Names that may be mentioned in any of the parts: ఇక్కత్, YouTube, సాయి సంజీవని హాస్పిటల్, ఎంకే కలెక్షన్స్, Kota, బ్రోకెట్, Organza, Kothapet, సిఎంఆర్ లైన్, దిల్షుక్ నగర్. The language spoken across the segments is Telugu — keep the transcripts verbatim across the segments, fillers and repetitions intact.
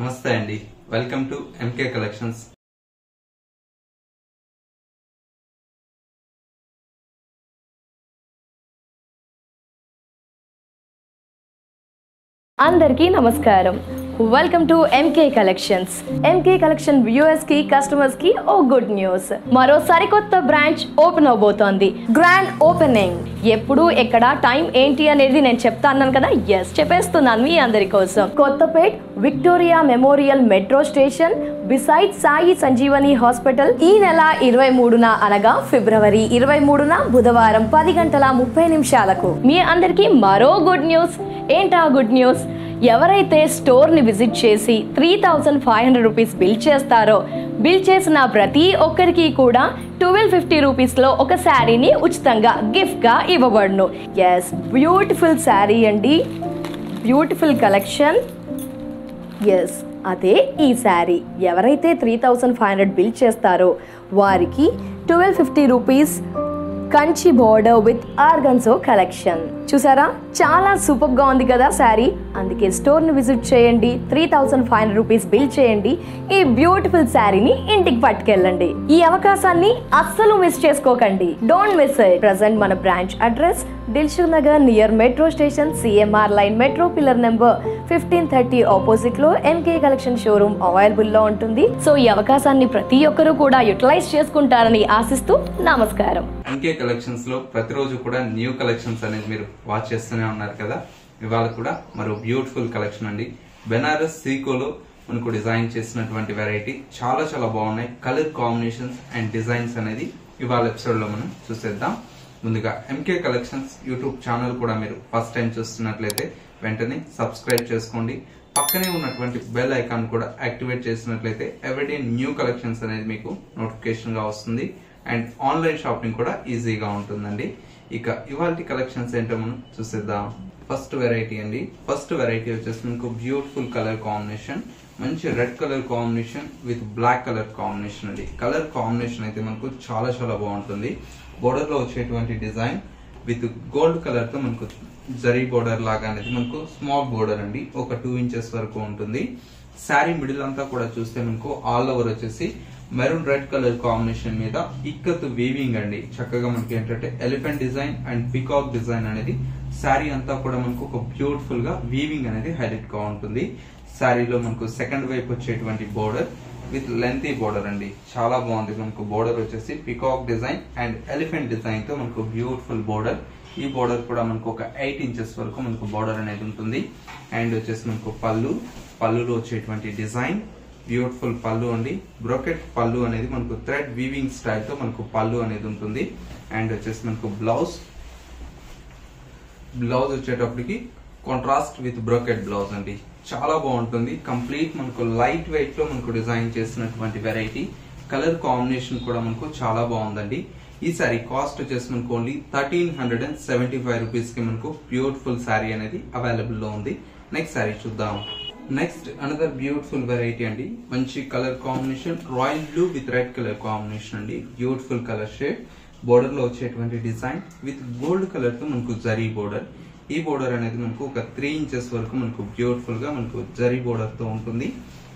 నమస్తే అండి, వెల్కమ్ టు ఎంకే కలెక్షన్స్. అందరికీ నమస్కారం. Welcome to ఎంకే కలెక్షన్స్. MK collection viewers కి, కస్టమర్స్ కి ఓ గుడ్ న్యూస్. మరో సరికొత్త బ్రాంచ్ ఓపెన్ అవబోతోంది. Grand opening. ఎప్పుడు, ఎక్కడ, టైం ఏంటి అనేది నేను చెప్తా అన్నాను కదా, ఎస్ చెప్పేస్తున్నాను మీ అందరి కోసం. Kothapet Victoria memorial metro station beside సాయి సంజీవని హాస్పిటల్ ఈ నెల ఇరవై మూడున అనగా ఫిబ్రవరి ఇరవై మూడున బుధవారం పది గంటల ముప్పై నిమిషాలకు మీ అందరికి మరో గుడ్ న్యూస్. ఏంటా గుడ్ న్యూస్? ఎవరైతే స్టోర్ని విజిట్ చేసి three thousand five hundred rupees bill చేస్తారో, బిల్ చేసిన ప్రతి ఒక్కరికి కూడా ట్వెల్వ్ ఫిఫ్టీ రూపీస్లో ఒక శారీని ఉచితంగా గిఫ్ట్గా ఇవ్వబడును. ఎస్, బ్యూటిఫుల్ శారీ అండి, బ్యూటిఫుల్ కలెక్షన్. ఎస్, అదే ఈ శారీ. ఎవరైతే three thousand five hundred bill చేస్తారో వారికి twelve fifty rupees Kanchi border with organza collection. చూసారా, చాలా సూపర్గా ఉంది కదా శారీ. అందుకే స్టోర్ని విజిట్ చేయండి, three thousand five hundred rupees bill చేయండి, ఈ బ్యూటిఫుల్ శారీని ఇంటికి పట్టుకెళ్ళండి. ఈ అవకాశాన్ని అస్సలు మిస్ చేసుకోకండి. Don't miss it. ప్రజెంట్ మన branch address దిల్షుక్ నగర్ near metro station, సిఎంఆర్ లైన్, metro pillar number fifteen thirty opposite లో ఎంకే కలెక్షన్ షోరూమ్ అవైలబుల్ లో ఉంటుంది. సో ఈ అవకాశాన్ని ప్రతి ఒక్కరూ కూడా యూటిలైజ్ చేసుకుంటారని ఆశిస్తూ నమస్కారం. ఎంకే కలెక్షన్స్ లో ప్రతిరోజు కూడా న్యూ కలెక్షన్స్ అనేది మీరు వాచ్ చేస్తూనే ఉన్నారు కదా. ఇవాళ కూడా మరో బ్యూటిఫుల్ కలెక్షన్ అండి. బెనారస్ సీకోలో మనకు డిజైన్ చేసినటువంటి వెరైటీ చాలా చాలా బాగున్నాయి. కలర్ కాంబినేషన్స్ అండ్ డిజైన్స్ అనేది ఇవాళ ఎపిసోడ్ లో మనం చూసేద్దాం. ముందుగా ఎంకే కలెక్షన్స్ యూట్యూబ్ ఛానల్ కూడా మీరు ఫస్ట్ టైం చూస్తున్నట్లయితే వెంటనే సబ్స్క్రైబ్ చేసుకోండి. పక్కనే ఉన్నటువంటి బెల్ ఐకాన్ కూడా యాక్టివేట్ చేసినట్లయితే ఎవ్రీడే న్యూ కలెక్షన్స్ అనేది మీకు నోటిఫికేషన్ గా వస్తుంది అండ్ ఆన్లైన్ షాపింగ్ కూడా ఈజీగా ఉంటుందండి. ఇక ఇవాల్టి కలెక్షన్స్ ఏంటో మనం చూసేద్దాం. ఫస్ట్ వెరైటీ అండి. ఫస్ట్ వెరైటీ వచ్చేసి మీకు బ్యూటిఫుల్ కలర్ కాంబినేషన్, మంచి red colour combination with black colour combination అండి. కలర్ కాంబినేషన్ అయితే మనకు చాలా చాలా బాగుంటుంది. బోర్డర్ లో వచ్చేటువంటి డిజైన్ విత్ గోల్డ్ కలర్ తో మనకు జరీ బోర్డర్ లాగా అనేది మనకు స్మాల్ బోర్డర్ అండి, ఒక టూ ఇంచెస్ వరకు ఉంటుంది. శారీ మిడిల్ అంతా కూడా చూస్తే మనకు ఆల్ ఓవర్ వచ్చేసి మెరూన్ రెడ్ కలర్ కాంబినేషన్ మీద ఇక్కత్ వీవింగ్ అండి. చక్కగా మనకి ఏంటంటే elephant design and peacock design అనేది శారీ అంతా కూడా మనకు ఒక బ్యూటిఫుల్ గా వీవింగ్ అనేది హైలైట్ గా ఉంటుంది. శారీలో మనకు సెకండ్ వైపు వచ్చేటువంటి బోర్డర్ విత్ లెంతీ బోర్డర్ అండి, చాలా బాగుంది. మనకు బోర్డర్ వచ్చేసి peacock design and elephant design తో మనకు బ్యూటిఫుల్ బోర్డర్. ఈ బోర్డర్ కూడా మనకు ఒక ఎయిట్ ఇంచెస్ వరకు మనకు బోర్డర్ అనేది ఉంటుంది. అండ్ వచ్చేసి మనకు పళ్ళు, పళ్ళులో వచ్చేటువంటి డిజైన్ బ్యూటిఫుల్ పళ్ళు అండి. బ్రోకెట్ పళ్ళు అనేది మనకు థ్రెడ్ వీవింగ్ స్టైల్ తో మనకు పళ్ళు అనేది ఉంటుంది. అండ్ వచ్చేసి మనకు బ్లౌజ్, బ్లౌజ్ వచ్చేటప్పటికి కాంట్రాస్ట్ విత్ బ్రోకెట్ బ్లౌజ్ అండి, చాలా బాగుంటుంది. కంప్లీట్ మనకు లైట్ వెయిట్ లో మనకు డిజైన్ చేసినటువంటి వెరైటీ. కలర్ కాంబినేషన్ కూడా మనకు చాలా బాగుందండి. ఈ సారీ కాస్ట్ వచ్చేసి మనకు only thirteen hundred and seventy five rupees కి మనకు బ్యూటిఫుల్ సారీ అనేది అవైలబుల్ లో ఉంది. నెక్స్ట్ సారీ చూద్దాం. నెక్స్ట్ అనదర్ బ్యూటిఫుల్ వెరైటీ అండి. మంచి colour combination, royal blue with red colour combination అండి. బ్యూటిఫుల్ కలర్ షేడ్, బోర్డర్ లో వచ్చేటువంటి డిజైన్ విత్ గోల్డ్ కలర్ తో మనకు జరీ బోర్డర్. ఈ బోర్డర్ అనేది మనకు ఒక త్రీ ఇంచెస్ వరకు మనకు బ్యూటిఫుల్ గా మనకు జరీ బోర్డర్ తో ఉంటుంది.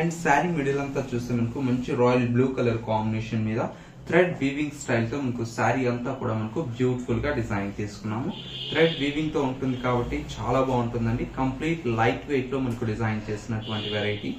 అండ్ శారీ మిడిల్ అంతా చూస్తే మనకు మంచి రాయల్ బ్లూ కలర్ కాంబినేషన్ మీద థ్రెడ్ వీవింగ్ స్టైల్ తో మనకు శారీ అంతా కూడా మనకు బ్యూటిఫుల్ గా డిజైన్ తీసుకున్నాము. థ్రెడ్ వీవింగ్ తో ఉంటుంది కాబట్టి చాలా బాగుంటుందండి. కంప్లీట్ లైట్ వెయిట్ లో మనకు డిజైన్ చేసినటువంటి వెరైటీ.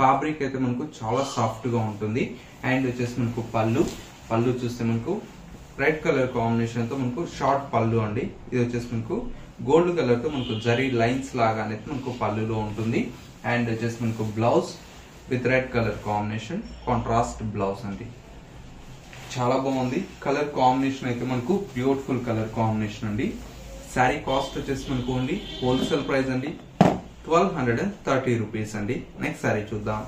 ఫ్యాబ్రిక్ అయితే మనకు చాలా సాఫ్ట్ గా ఉంటుంది. అండ్ వచ్చేసి మనకు పళ్ళు, పళ్ళు చూస్తే మనకు రెడ్ కలర్ కాంబినేషన్ తో మనకు షార్ట్ పళ్ళు అండి. ఇది వచ్చేసి మనకు గోల్డ్ కలర్ తో మనకు జరీ లైన్స్ లాగా అనేది మనకు పళ్ళులో ఉంటుంది. అండ్ వచ్చేసి మనకు blouse with red colour combination, contrast blouse అండి, చాలా బాగుంది. కలర్ కాంబినేషన్ అయితే మనకు బ్యూటిఫుల్ కలర్ కాంబినేషన్ అండి. శారీ కాస్ట్ వచ్చేసి మనకు ఓన్లీ హోల్సేల్ ప్రైస్ అండి, twelve hundred and thirty rupees అండి. నెక్స్ట్ శారీ చూద్దాం.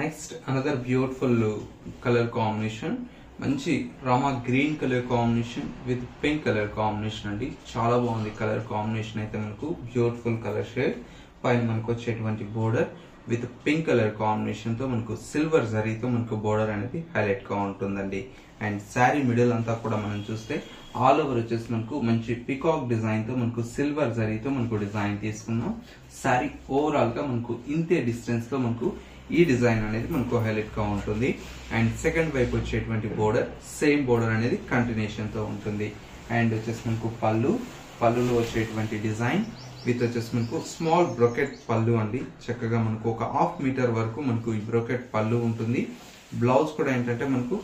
Next another beautiful colour combination, మంచి Rama green colour combination with pink colour combination అండి, చాలా బాగుంది. కలర్ కాంబినేషన్ అయితే మనకు బ్యూటిఫుల్ కలర్ షేడ్, పైన మనకు వచ్చేటువంటి border with pink colour combination తో మనకు సిల్వర్ జరీతో మనకు బోర్డర్ అనేది హైలైట్ గా ఉంటుందండి. అండ్ శారీ మిడిల్ అంతా కూడా మనం చూస్తే ఆల్ ఓవర్ వచ్చేసి మనకు మంచి పికాక్ డిజైన్ తో మనకు సిల్వర్ జరీతో మనకు డిజైన్ తీసుకున్నాం. శారీ ఓవరాల్ గా మనకు ఇంతే డిస్టెన్స్ లో మనకు यह डिजाइन अनेदी मनकु हाईलाइट गा उंटुंदी अंड सेकंड वैपु वच्चेटुवंटि बॉर्डर सेम बॉर्डर अनेदी कंटिन्यूएशन तो उंटुंदी अंड वच्चेसि मनकु पल्लू पल्लूलो वच्चेटुवंटि डिजाइन विथ वच्चेसि मनकु स्मॉल ब्रोकेट पल्लू अंडी चक्कगा मनकु ओक हाफ मीटर वरकु मनकु ई ब्रोकेट पल्लू उंटुंदी ब्लाउज कूडा एंटंटे मनकु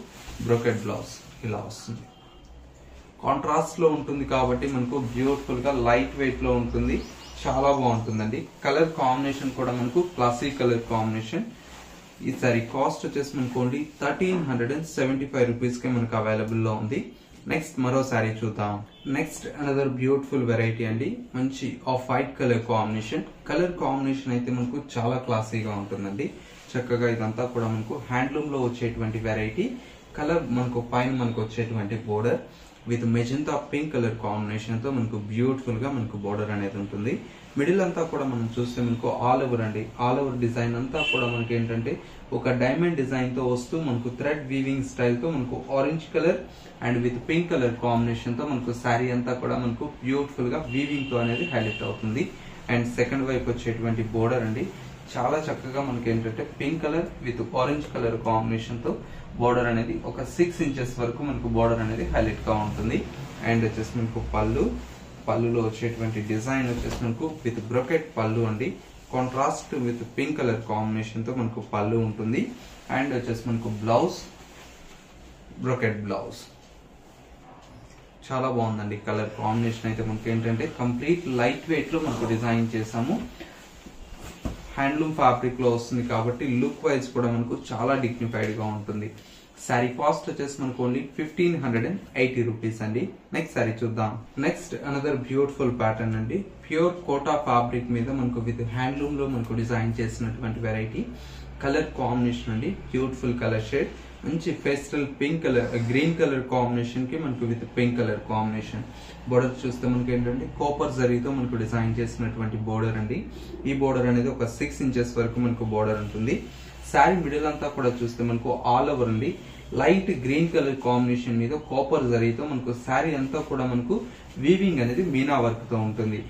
ब्रोकेट ब्लाउज इला वस्तुंदी कांट्रास्ट लो उंटुंदी काबट्टी मनकु ब्यूटिफुल गा लाइट वेट लो उंटुंदी चाला बागुंटुंदी कलर कांबिनेशन कूडा मनकु क्लासिक कलर कांबिनेशन ई सारी कास्ट वच्चेसि मनकु ओन्ली थर्टीन सेवेंटी फाइव రూపాయస్ కే మనకు అవైలబుల్ లో ఉంది। నెక్స్ట్ మరో సారీ చూద్దాం। నెక్స్ట్ అనదర్ బ్యూటిఫుల్ వెరైటీ అండి మంచి off white colour combination colour combination అయితే మనకు చాలా క్లాసీగా ఉంటుందండి చక్కగా ఇదంతా కూడా మనకు హ్యాండ్లూమ్ లో వచ్చేటువంటి వెరైటీ కలర్ మనకు పైన మనకు వచ్చేటువంటి border with magenta pink colour combination तो मन को ब्यूटिफुल मन को बॉर्डर अने मिडिल अंता मन चूस्ते मन को आल ओवर अंडी आल ओवर डिजाइन अंता मन के डायमंड डिजाइन तो वस्तु मन को थ्रेड वीविंग स्टाइल तो मन को orange colour and with pink colour combination तो मन को सारी अंता मन को ब्यूटिफुल वीविंग तो अनेदी हाईलाइट अवुतुंदी अंड सेकंड वैपु वच्चेटुवंटि बॉर्डर अंडी చాలా చక్కగా మనకి ఏంటంటే pink colour with orange colour combination తో బోర్డర్ అనేది ఒక సిక్స్ ఇంచెస్ వరకు మనకు బోర్డర్ అనేది హైలైట్ గా ఉంటుంది అండ్ వచ్చేసి మనకు పల్లు పల్లులో వచ్చేటువంటి డిజైన్ వచ్చేసి మనకు విత్ బ్రోకెట్ పల్లు అండి contrast with pink colour combination తో మనకు పల్లు ఉంటుంది అండ్ వచ్చేసి మనకు బ్లౌజ్ బ్రోకెట్ బ్లౌజ్ చాలా బాగుందండి కలర్ కాంబినేషన్ అయితే మనకి ఏంటంటే కంప్లీట్ లైట్ వెయిట్ లో మనకు డిజైన్ చేసాము हैंडलूम फैब्रिक लुक वाइज चाला डिग्निफाइड गा उंटुंदी। सारी कॉस्ट वच्चेसि मनकु ओनली फिफ्टीन एटी रुपीस अंडी। नेक्स्ट सारी चूद्दाम। नेक्स्ट अनदर ब्यूटिफुल पैटर्न अंडी प्योर कोटा फैब्रिक मीद मनकु विद हैंडलूम लो मनकु डिजाइन चेसिनटुवंटि वेराइटी कलर कांबिनेशन अंडी ब्यूटिफुल कलर शेड मंची pastel pink colour green colour combination की मनकु with pink colour combination border चूस्ते मनकु एंटंटे कॉपर जरी तो मनकु डिजाइन चेसिनटुवंटि बॉर्डर अंडी ई बॉर्डर అనేది ఒక सिक्स ఇంచెస్ వరకు మనకు బోర్డర్ ఉంటుంది। సారీ మిడిల్ అంతా కూడా చూస్తే మనకు ఆల్ ఓవర్ ఉంది లైట్ గ్రీన్ కలర్ కాంబినేషన్ మీద కాపర్ జరీ తో మనకు సారీ అంతా కూడా మనకు వీవింగ్ అనేది మీనా వర్క్ తో ఉంటుంది।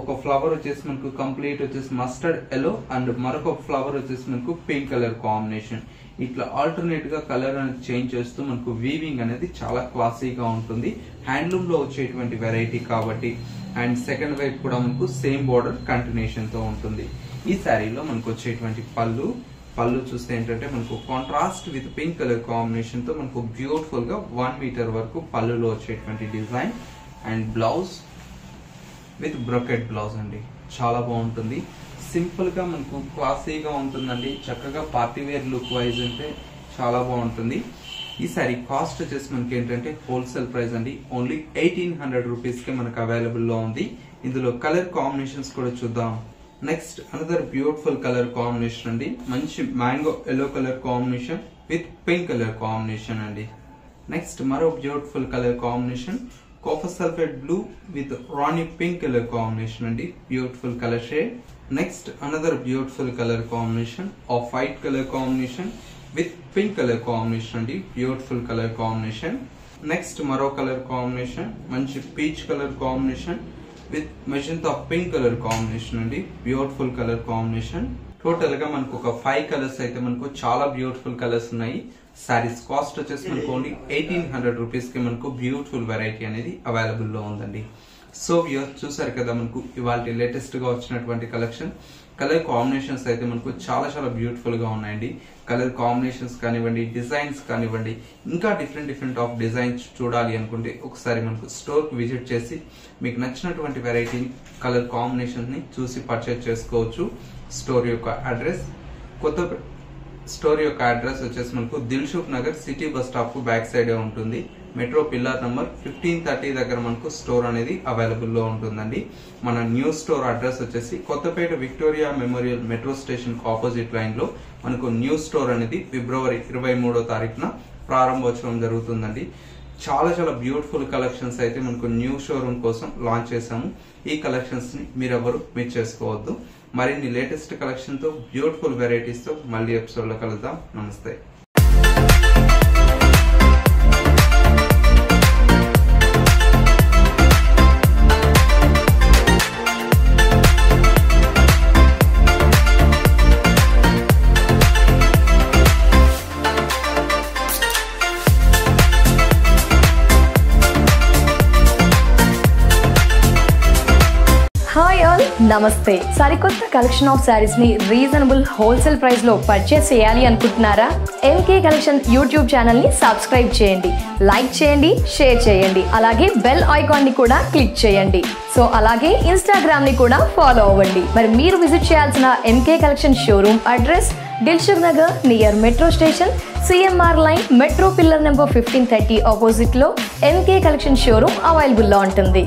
ఒక ఫ్లవర్ వచ్చేసి మనకు కంప్లీట్ వచ్చేసి మస్టర్డ్ yellow అండ్ మరొక ఫ్లవర్ వచ్చేసి మనకు పింక్ కలర్ కాంబినేషన్ ఇట్లా ఆల్టర్నేట్ గా కలర్ అనేది చేంజ్ చేస్తూ మనకు వీవింగ్ అనేది చాలా క్లాసీగా ఉంటుంది హ్యాండ్లూమ్ లో వచ్చేటువంటి వెరైటీ కాబట్టి అండ్ సెకండ్ వైపు కూడా మనకు సేమ్ బోర్డర్ కంటిన్యూషన్ తో ఉంటుంది। ఈ సారీలో మనకు వచ్చేటువంటి పళ్ళు పళ్ళు చూస్తే ఏంటంటే మనకు contrast with pink colour combination తో మనకు బ్యూటిఫుల్ గా వన్ మీటర్ వరకు పళ్ళులో వచ్చేటువంటి design and blouse with బ్రోకెట్ blouse అండి చాలా బాగుంటుంది సింపుల్ గా మనకు క్లాసీగా ఉంటుందండి చక్కగా పార్టీ వేర్ లుక్ వైజ్ అంటే చాలా బాగుంటుంది। ఈ సారీ కాస్ట్ వచ్చేసి మనకి ఏంటంటే హోల్సేల్ ప్రైస్ అండి ఓన్లీ ఎయిటీన్ హండ్రెడ్ రూపీస్ కి మనకు అవైలబుల్ లో ఉంది। ఇందులో కలర్ కాంబినేషన్స్ కూడా చూద్దాం। Next another beautiful colour combination అండి మంచి mango yellow colour combination with pink colour combination అండి। నెక్స్ట్ మరో beautiful colour combination copper sulphate blue with Rani pink colour combination अंडी beautiful colour shade. Next another beautiful colour combination off white colour combination with pink colour combination अंडी ब्यूटिफुल कलर कॉम्बिनेशन। नेक्स्ट मरो कलर कॉम्बिनेशन मंची peach colour combination with magenta pink colour combination अंडी ब्यूटिफुल कलर कॉम्बिनेशन। टोटल గా మనకు ఒక ఫైవ్ కలర్స్ అయితే మనకు చాలా బ్యూటిఫుల్ కలర్స్ ఉన్నాయి। సారీస్ కాస్ట్ వచ్చేసి మనకు ఓన్లీ ఎయిటీన్ హండ్రెడ్ రూపీస్ కి మనకు బ్యూటిఫుల్ వెరైటీ అనేది అవైలబుల్ లో ఉందండి। సో వ్యూయర్స్ చూసారు కదా మనకు ఇవాల్టి లేటెస్ట్ గా వచ్చినటువంటి కలెక్షన్ కలర్ కాంబినేషన్స్ అయితే మనకు చాలా చాలా బ్యూటిఫుల్ గా ఉన్నాయండి। కలర్ కాంబినేషన్స్ కానివ్వండి డిజైన్స్ కానివ్వండి ఇంకా డిఫరెంట్ డిఫరెంట్ ఆఫ్ డిజైన్స్ చూడాలి అనుకుంటే ఒకసారి మనకు స్టోర్ కి విజిట్ చేసి మీకు నచ్చినటువంటి వెరైటీ కలర్ కాంబినేషన్ ని చూసి పర్చేస్ చేసుకోవచ్చు। స్టోర్ యొక్క అడ్రస్ కొత్త స్టోర్ యొక్క అడ్రస్ వచ్చేసి మనకు దిల్షుక్ నగర్ city bus stop కు బ్యాక్ సైడే ఉంటుంది metro pillar number fifteen thirty దగ్గర మనకు స్టోర్ అనేది అవైలబుల్ లో ఉంటుందండి। మన న్యూ స్టోర్ అడ్రస్ వచ్చేసి Kothapet Victoria memorial metro station opposite line లో మనకు న్యూ స్టోర్ అనేది ఫిబ్రవరి ఇరవై మూడో తారీఖున ప్రారంభోత్సవం జరుగుతుందండి। చాలా చాలా బ్యూటిఫుల్ కలెక్షన్స్ అయితే మనకు న్యూ షోరూమ్ కోసం లాంచ్ చేసాము। ఈ కలెక్షన్స్ ని మీరెవరు మిస్ చేసుకోవద్దు। మరిన్ని లేటెస్ట్ కలెక్షన్ తో బ్యూటిఫుల్ వెరైటీస్ తో మళ్ళీ ఎపిసోడ్ లో కలుద్దాం। నమస్తే। నమస్తే సరికొత్త కలెక్షన్ ఆఫ్ సారీస్ ని రీజనబుల్ హోల్సేల్ ప్రైస్ లో పర్చేస్ చేయాలి అనుకుంటున్నారా ఎంకే కలెక్షన్ యూట్యూబ్ ఛానల్ ని సబ్స్క్రైబ్ చేయండి లైక్ చేయండి షేర్ చేయండి అలాగే బెల్ ఐకాన్ ని కూడా క్లిక్ చేయండి సో అలాగే ఇన్‌స్టాగ్రామ్ ని కూడా ఫాలో అవ్వండి మరి మీరు విజిట్ చేయాల్సిన MK collection showroom address Dilsukhnagar near metro station CMR line metro pillar number fifteen thirty opposite लो एमके कलेक्शन शोरूम अवेलेबल ला उंटुंदी।